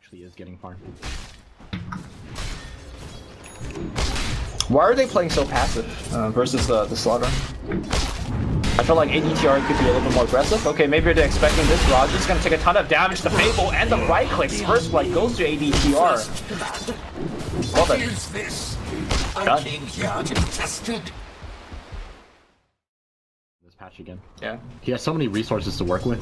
actually is getting farmed. Why are they playing so passive versus the Slaughter? I feel like ADTR could be a little bit more aggressive. Okay, maybe they're expecting this. Raji's gonna take a ton of damage. The Fable and the right clicks. First blood goes to ADTR. What is this? I came here to test it. This patch again. Yeah. He has so many resources to work with.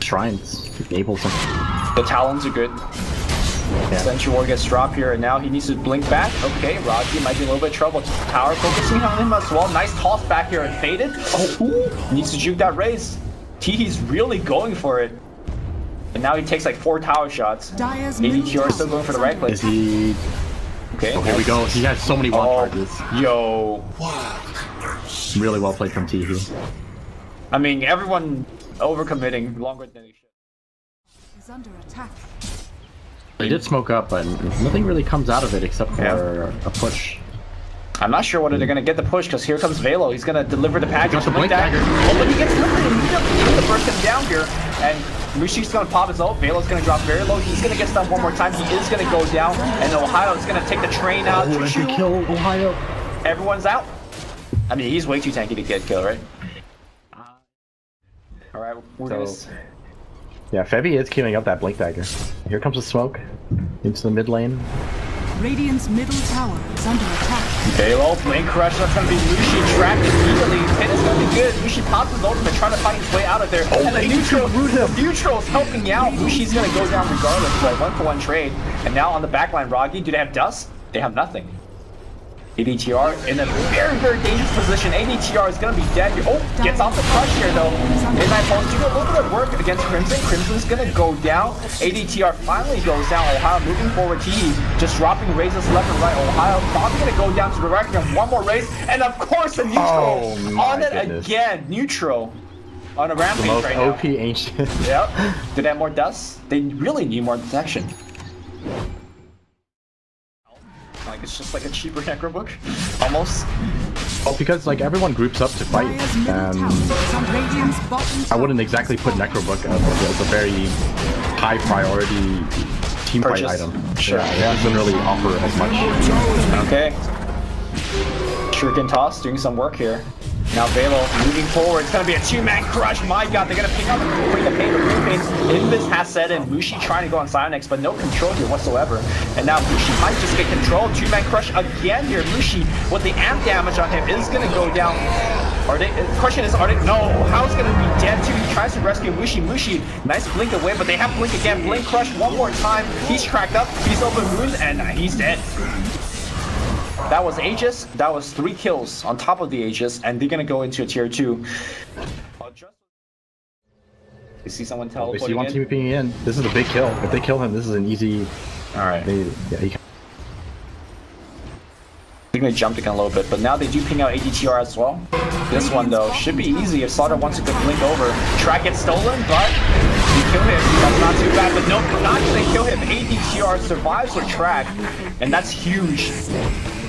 Shrines, Fables. The Talons are good. Yeah. Sentry Ward gets dropped here, and now he needs to blink back. Okay, Raji might be a little bit of trouble. Tower focusing on him as well. Nice toss back here and Faden. Oh, ooh. Needs to juke that raise. Teehee's really going for it. And now he takes like 4 tower shots. ADTR is still going for the right click. Is he... Okay. Oh, here we go. He has so many wall charges. Yo. Really well played from Teehee. I mean, everyone overcommitting longer than they should. He's under attack. They did smoke up, but nothing really comes out of it except for a push. I'm not sure whether they're going to get the push, because here comes Velo. He's going to deliver the package. The Blink Dagger. Oh, but he gets limited. He's going to burst him down here. And Mushi's going to pop his ult. Velo's going to drop very low. He's going to get stunned one more time. He is going to go down. And Ohaiyo is going to take the train out. Oh, if you kill Ohaiyo. Everyone's out. I mean, he's way too tanky to get killed, right? Alright, we're going to... Yeah, Febby is queuing up that Blink Dagger. Here comes the smoke into the mid lane. Radiant's middle tower is under attack. Velo, Blink Crush, that's going to be Lushi tracked immediately. Pin is going to be good. Lushi pops his ultimate, trying to find his way out of there. Oh, and the neutral's helping out. Lushi's going to go down regardless, but 1-for-1 trade. And now on the backline, Raggy, do they have dust? They have nothing. ADTR in a very, very dangerous position. ADTR is going to be dead. Oh, gets off the crush here though. Midnight Pulse doing a little bit of work against Crimson. Crimson's going to go down. ADTR finally goes down. Ohaiyo moving forward. Teehee just dropping raises left and right. Ohaiyo probably going to go down to the right. One more raise. And of course a neutral on it again. Neutral on a rampage right now. OP ancient. Yep. Do they have more dust? They really need more detection. Like, it's just like a cheaper Necrobook, almost. Oh, because like everyone groups up to fight, and I wouldn't exactly put Necrobook as a very high priority team fight item. Sure. Yeah, it doesn't really offer as much. Okay. Shuriken Toss doing some work here. Now Velo moving forward, it's gonna be a 2-man crush. My god, they're gonna pick up the Queen of Pain, the Queen of Pain. Invis has set in, Mushi trying to go on Sionex, but no control here whatsoever. And now Mushi might just get control. 2-man crush again here. Mushi with the amp damage on him is gonna go down. Are they, the question is, are they, no, How's gonna be dead too. He tries to rescue Mushi. Mushi, nice blink away, but they have blink again. Blink crush one more time. He's cracked up, he's open wound, and he's dead. That was Aegis, that was 3 kills on top of the Aegis, and they're gonna go into a tier 2. You see someone teleporting in? I see one TPing in. This is a big kill. If they kill him, this is an easy... Alright. Yeah, he can... They're gonna jump again a little bit, but now they do ping out ADTR as well. This one though, should be easy if Slaughter wants to blink over. Track gets stolen, but you kill him. That's not too bad, but nope, not gonna kill him. ADTR survives with track, and that's huge.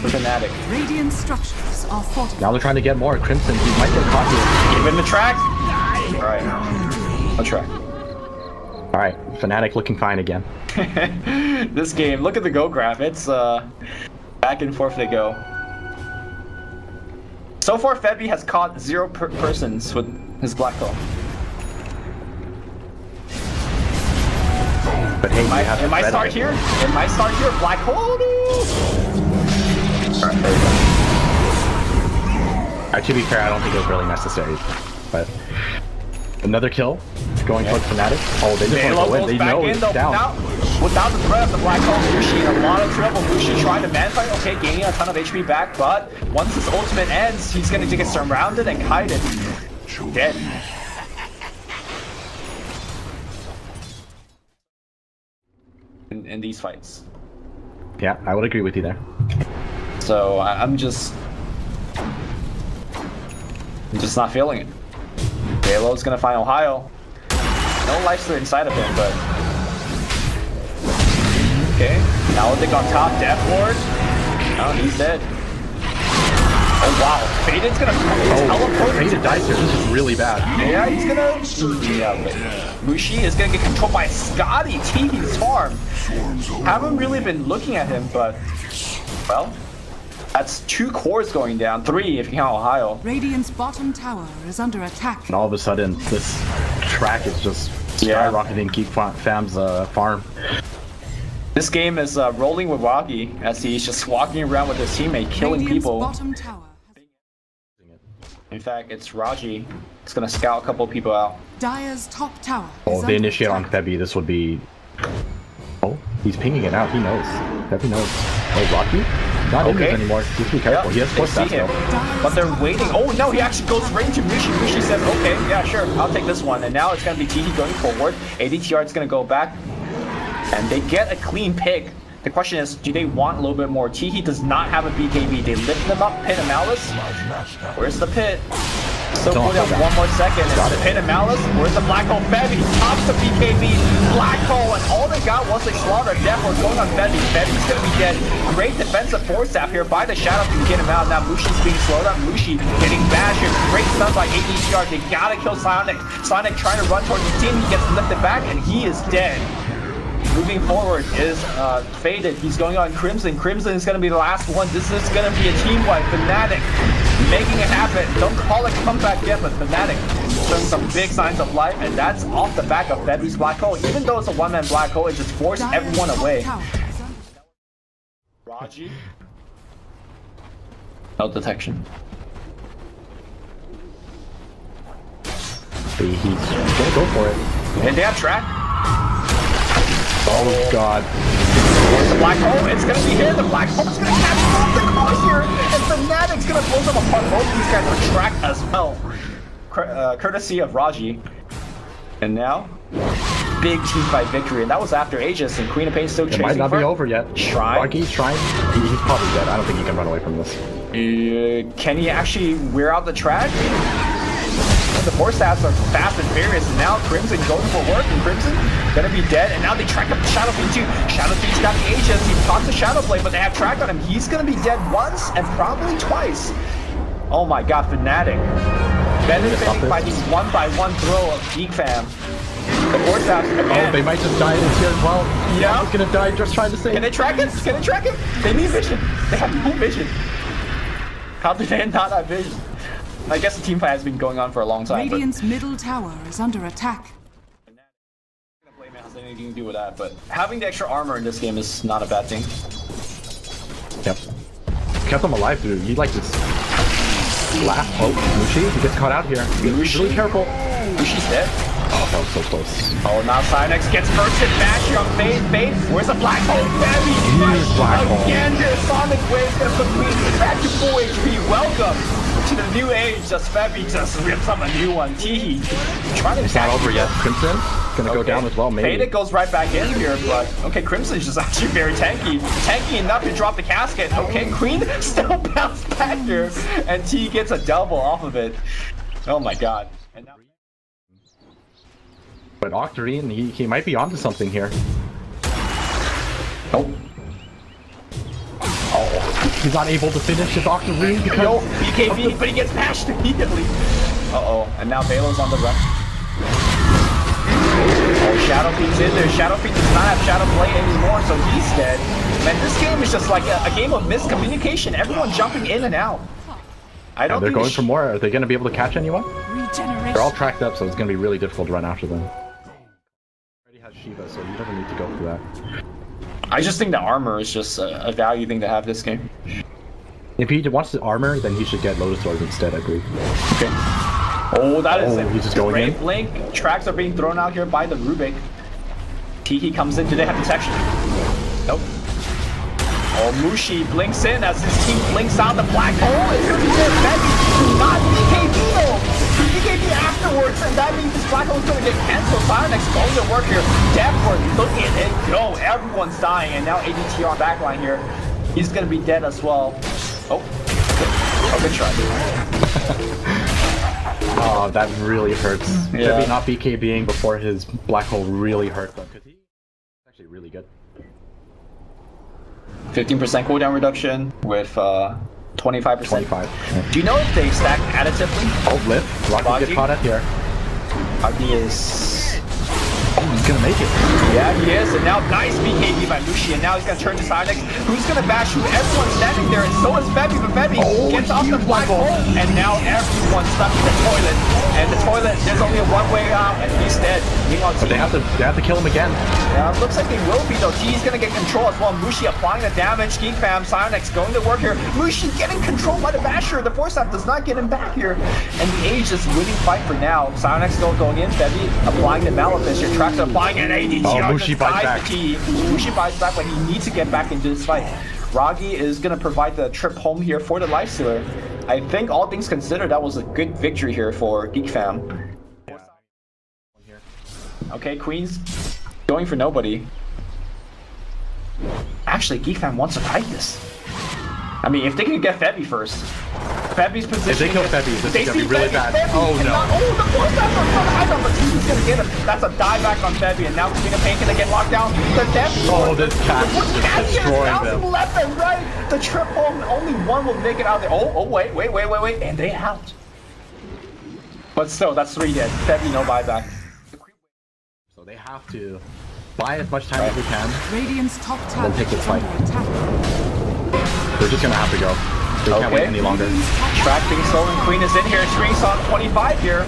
Fnatic. Radiant structures are fortified. Now they're trying to get more. Crimson, he might get caught here. Give him the track. Alright. A track. Alright, Fnatic looking fine again. This game, look at the go graph. It's back and forth they go. So far, Febby has caught 0 persons with his Black Hole. But hey, it might start here. Black Hole. Alright, there we go. Alright, to be fair, I don't think it was really necessary, but another kill, going towards Fnatic. Oh, they just want to go in, they know it's down. Without the threat of the Black Hole, Lushi in a lot of trouble. Lushi trying to manfight, okay, gaining a ton of HP back, but once his ultimate ends, he's going to get surrounded and kited. Dead. In these fights. Yeah, I would agree with you there. So I'm just not feeling it. Velo's gonna find Ohaiyo. No life still inside of him, but okay. Now I think on top, Death Ward. Oh, he's dead. Oh wow, Faden's gonna teleport. Faden dies here, this is really bad. Yeah, he's gonna... Yeah, Mushi is gonna get controlled by Scotty, Teehee's farm. Haven't really been looking at him, but... Well, that's 2 cores going down, 3 if you count Ohaiyo. Radiant's bottom tower is under attack. And all of a sudden, this track is just skyrocketing Geek Fam's farm. This game is rolling with Wagi as he's just walking around with his teammate, killing people. In fact, it's Raji. It's gonna scout a couple people out. Dire's top tower. Oh, if they initiate on Febby, this would be... Oh, he's pinging it out. He knows. Febby knows. Oh, Rocky? Not in this anymore. Just be careful. Yep. He has Force Staff now. But they're waiting. Oh no, he actually goes right into Mushi. Mushi says, okay, yeah, sure, I'll take this one. And now it's gonna be Teehee going forward. ADTR is gonna go back. And they get a clean pick. The question is, do they want a little bit more? Teehee does not have a BKB. They lift them up, Pin of Malice. Where's the pit? So good up 1 more second. It's Pin of Malice. Where's the Black Hole? Febby tops the BKB. Black Hole, and all they got was a Slaughter. Death Ward going on Febby. Febby's gonna be dead. Great defensive force tap here by the Shadow to get him out. Now Mushi's being slowed up. Mushi getting bashed here. Great stun by ADTR. They gotta kill Sonic. Sonic trying to run towards his team. He gets lifted back, and he is dead. Moving forward is Faden. He's going on Crimson. Crimson is going to be the last one. This is going to be a team wipe. Fnatic making it happen. Don't call it comeback yet, but Fnatic showing some big signs of life, and that's off the back of Febby's Black Hole. Even though it's a one-man Black Hole, it just forced everyone away. Raji. No detection. He's going to go for it. And they have track. Oh god. Where's the Black Hole? It's gonna be here. The Black Hole is gonna catch off the course here. And Fnatic's gonna blow them apart. Both these guys are tracked as well. Courtesy of Raji. And now, big teamfight victory. And that was after Aegis and Queen of Pain still chasing. It might not be over yet. Raggy's trying. He's probably dead. I don't think he can run away from this. Can he actually wear out the track? The Force Staffs are fast and furious, and now Crimson going for work, and Crimson gonna be dead, and now they track up Shadow Fiend too. Shadow Fiend's got the Aegis, he talks to Shadow Blade, but they have track on him. He's gonna be dead once and probably twice. Oh my god, Fnatic. Benefiting by the one-by-one throw of Geek Fam. The Force Staffs again. Oh, they might just die this year as well. Yeah. He's gonna die just trying to save. Can they track him? Can they track him? They need vision. They have no vision. How did they not have vision? I guess the team fight has been going on for a long time. Radiant's middle tower is under attack. I'm not gonna blame it has anything to do with that, but having the extra armor in this game is not a bad thing. Yep. Kept him alive, dude. You like this laugh. Oh, Lushi, he gets caught out here. Be really careful. Mushi's dead. Oh, that was so close. Oh, now Sionex gets bursted back here on Fade. Where's the Black Hole? Febby! Huge Black Hole. Again, Sonic Wave gonna put Queen back to full HP. Welcome to the new age. Just Febby just rips up a new one. Teehee. Trying to it's not over yet. Crimson gonna go down as well, maybe. Fade goes right back in here, but okay, Crimson's just actually very tanky. Tanky enough to drop the casket. Okay, Queen still bounced back here, and Teehee gets a double off of it. Oh my god. And now but Octarine, he might be onto something here. Nope. Oh, he's not able to finish his Octarine because... No, BKB, but he gets bashed immediately. Uh-oh, and now Velo's on the run. Oh, Shadow Fiend's in there. Shadow Fiend does not have Shadow Blade anymore, so he's dead. Man, this game is just like a game of miscommunication. Everyone jumping in and out. I don't they're going for more. Are they going to be able to catch anyone? They're all tracked up, so it's going to be really difficult to run after them. Shiva, so you don't need to go for that. I just think the armor is just a value thing to have this game. If he wants the armor, then he should get Lotus Swords instead, I believe. Okay. Oh, that is it. He's just going in. Blink. Tracks are being thrown out here by the Rubik. Teehee comes in. Do they have detection? Nope. Oh, Mushi blinks in as his team blinks out. The Black Hole is going to be there. Febby, not BKB though. BKB afterwards, and that means this Black Hole is going to get canceled. Sionex going to work here. Death Ward, look at it go. Everyone's dying, and now ADTR backline here. He's going to be dead as well. Oh, good try. Oh, that really hurts. Yeah. Febby not BKBing before his Black Hole really hurt them. It's actually really good. 15% cooldown reduction with 25%. Yeah. Do you know if they stack additively? Hold lift. Rocky get caught up here. Raggy is... Oh, he's gonna make it. Yeah, he is. And now nice BKB by Lushi. And now he's gonna turn to Sionex, who's gonna bash who everyone's standing there. And so is Febby, but Febby gets off the black hole. And now everyone's stuck in the toilet. And the toilet, there's only one way out, and he's dead. But they have to kill him again. Yeah, it looks like they will be, though. Teehee's gonna get control as well. Mushi applying the damage. Geek Fam, Sionex going to work here. Mushi getting controlled by the basher. The Force Staff does not get him back here. And the Aegis winning fight for now. Sionex still going in. Febby applying the Malefice. You're trapped and applying an ADTR. Mushi buys back. Mushi buys back, but he needs to get back into this fight. Raggy is gonna provide the trip home here for the Lifestealer. I think all things considered, that was a good victory here for Geek Fam. Yeah. Okay, Queen's going for nobody. Actually, Geek Fam wants to fight this. I mean, if they can get Febby first. Febby's position. If they kill Febby, this is gonna be really bad. Oh no. Oh, the Force Staff on front high, but Teehee's gonna get him. That's a dieback on Febby, and now Queen of Pain gonna get locked down. The Death Ward. Oh, this cat's destroying them. Left and right. The triple, only one will make it out there. Oh, wait. And they out. But still, that's three dead. Febby, no buyback. So they have to buy as much time as we can. Radiant's top tower. We'll take this fight. We're just gonna have to go. They can't wait any longer. Tracking Soul and Queen is in here. Shrink's on 25 here.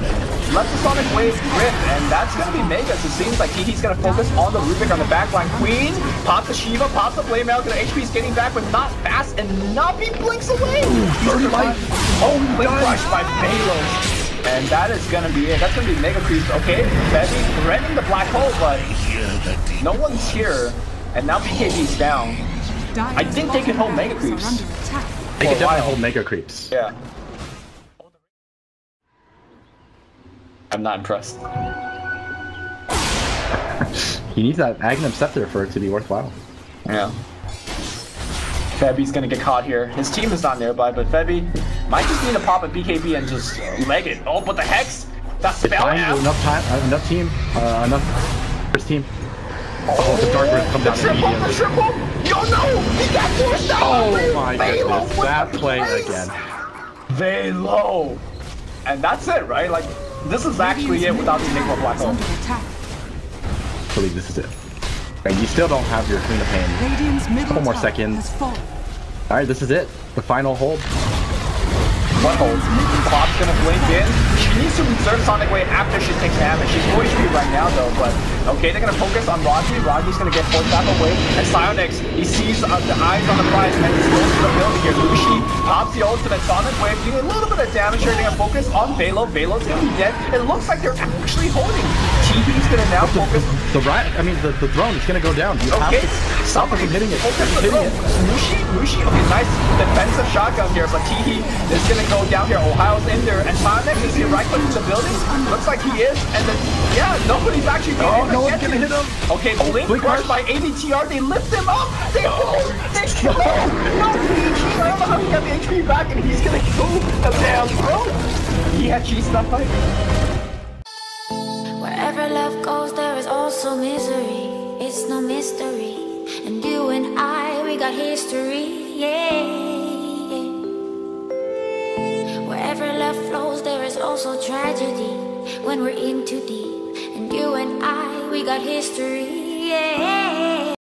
Left the Sonic Wave grip, and that's going to be Megas. It seems like Teehee's going to focus on the Rubik on the backline. Queen pops the Shiva, pops the Flame Out. The HP's getting back, but not fast enough. He blinks away. Oh, blink rush by Velo. And that is gonna be it. That's gonna be Mega Creeps. Okay, Febby threatening the black hole, but no one's here. And now BKB's down. I think they can hold Mega Creeps. They can definitely hold Mega Creeps. Yeah. I'm not impressed. You need that Magnum Scepter for it to be worthwhile. Yeah. Febby's gonna get caught here. His team is not nearby, but Febby might just need to pop a BKB and just leg it. Oh, but the Hex! That spell out! Enough team. Oh, the Dark Rift comes down immediately. The triple! Yo, no! He got forced out! Oh my goodness, that play again. Velo! And that's it, right? Like, this is actually it without the Necrobook Black Hole. I believe this is it. And you still don't have your Queen of Pain. A couple more seconds. Alright, this is it. The final hold. What hold? Bob's gonna blink in. She needs to reserve Sonic Wave after she takes damage. She's going to be right now though, but okay, they're gonna focus on Raji. Raji's gonna get forced back away. And Sionex, he sees the eyes on the prize and he's going to the building here. Lushi pops the ultimate Sonic Wave, doing a little bit of damage here. They're gonna focus on Velo. Velo's gonna be dead. It looks like they're actually holding. TV's gonna now focus. The throne is gonna go down. You have to stop him from hitting it. Lushi, okay, nice defensive shotgun here, but Teehee is gonna go down here. Ohio's in there, and Sonic is here right into the building. Looks like he is, and then yeah, nobody's actually going to get him. Okay, blink rush by ADTR. They lift him up. They hold. They kill him. No, I don't know how he got the HP back, and he's gonna kill the damn bro. He had cheesed that fight. Wherever love goes, there is also misery. It's no mystery, and you and I, we got history. Yeah. Wherever love flows, there is also tragedy when we're in too deep. And you and I, we got history, yeah.